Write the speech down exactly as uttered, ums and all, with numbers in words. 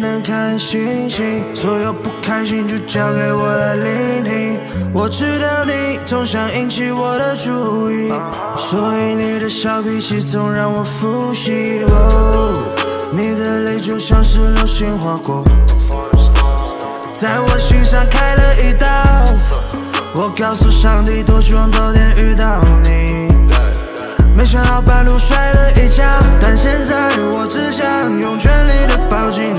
也能看星星。所有不开心就交给我来聆听。我知道你总想引起我的注意，所以你的小脾气总让我复习。哦，你的泪就像是流星划过，在我心上开了一道。我告诉上帝，多希望早点遇到你。 没想到半路摔了一跤，但现在我只想用全力的抱紧